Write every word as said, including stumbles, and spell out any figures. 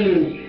Hallelujah.